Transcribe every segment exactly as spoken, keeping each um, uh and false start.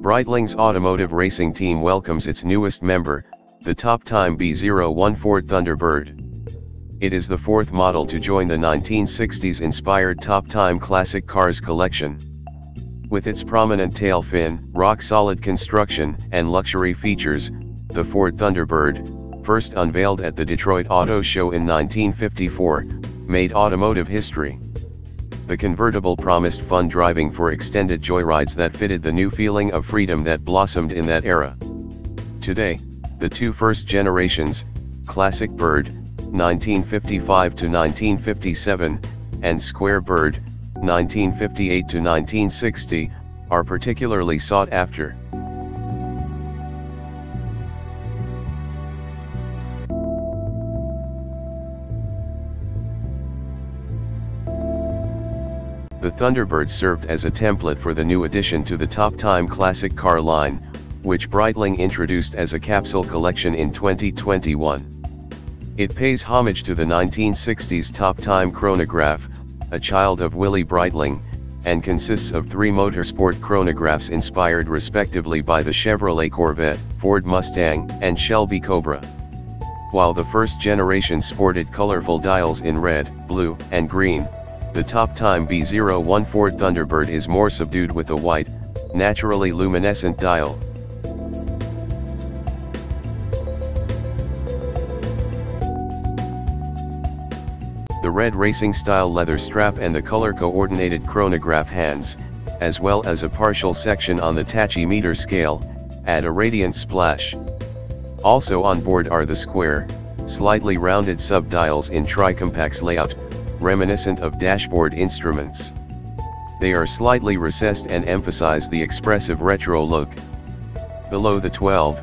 Breitling's automotive racing team welcomes its newest member, the Top Time B zero one Ford Thunderbird. It is the fourth model to join the nineteen sixties-inspired Top Time classic cars collection. With its prominent tail fin, rock-solid construction, and luxury features, the Ford Thunderbird, first unveiled at the Detroit Auto Show in nineteen fifty-four, made automotive history. The convertible promised fun driving for extended joyrides that fitted the new feeling of freedom that blossomed in that era. Today, the two first generations, Classic Bird, nineteen fifty-five to nineteen fifty-seven, and Square Bird, nineteen fifty-eight to nineteen sixty, are particularly sought after. The Thunderbird served as a template for the new addition to the Top Time classic car line, which Breitling introduced as a capsule collection in twenty twenty-one. It pays homage to the nineteen sixties Top Time chronograph, a child of Willy Breitling, and consists of three motorsport chronographs inspired respectively by the Chevrolet Corvette, Ford Mustang, and Shelby Cobra. While the first generation sported colorful dials in red, blue, and green, the Top Time B zero one Ford Thunderbird is more subdued with a white, naturally luminescent dial. The red racing-style leather strap and the color-coordinated chronograph hands, as well as a partial section on the tachymeter scale, add a radiant splash. Also on board are the square, slightly rounded sub-dials in tri-compax layout, reminiscent of dashboard instruments. They are slightly recessed and emphasize the expressive retro look. Below the twelve,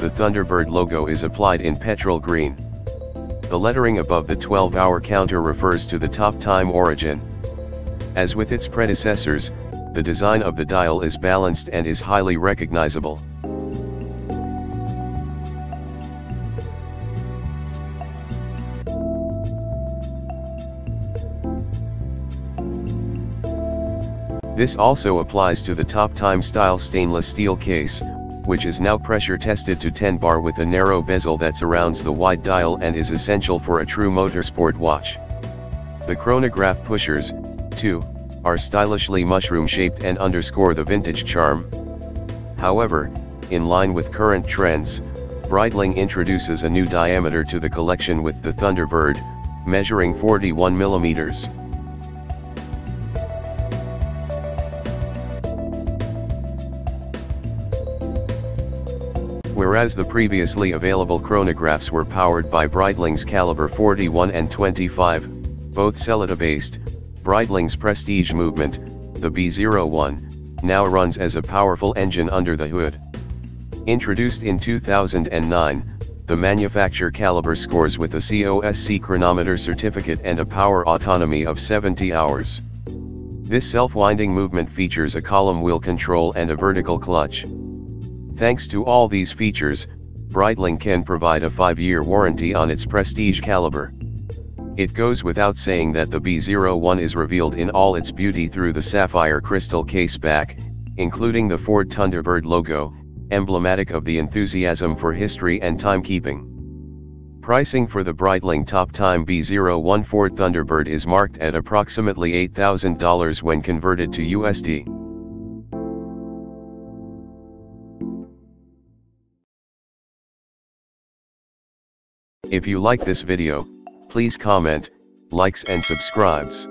the Thunderbird logo is applied in petrol green. The lettering above the twelve-hour counter refers to the Top Time origin. As with its predecessors, the design of the dial is balanced and is highly recognizable. This also applies to the Top Time style stainless steel case, which is now pressure tested to ten bar with a narrow bezel that surrounds the wide dial and is essential for a true motorsport watch. The chronograph pushers, too, are stylishly mushroom-shaped and underscore the vintage charm. However, in line with current trends, Breitling introduces a new diameter to the collection with the Thunderbird, measuring forty-one millimeters. Whereas the previously available chronographs were powered by Breitling's Caliber forty-one and twenty-five, both Celita-based, Breitling's prestige movement, the B zero one, now runs as a powerful engine under the hood. Introduced in two thousand nine, the manufacturer Caliber scores with a C O S C chronometer certificate and a power autonomy of seventy hours. This self-winding movement features a column wheel control and a vertical clutch. Thanks to all these features, Breitling can provide a five-year warranty on its prestige Caliber. It goes without saying that the B zero one is revealed in all its beauty through the sapphire crystal case back, including the Ford Thunderbird logo, emblematic of the enthusiasm for history and timekeeping. Pricing for the Breitling Top Time B zero one Ford Thunderbird is marked at approximately eight thousand dollars when converted to U S D. If you like this video, please comment, likes and subscribes.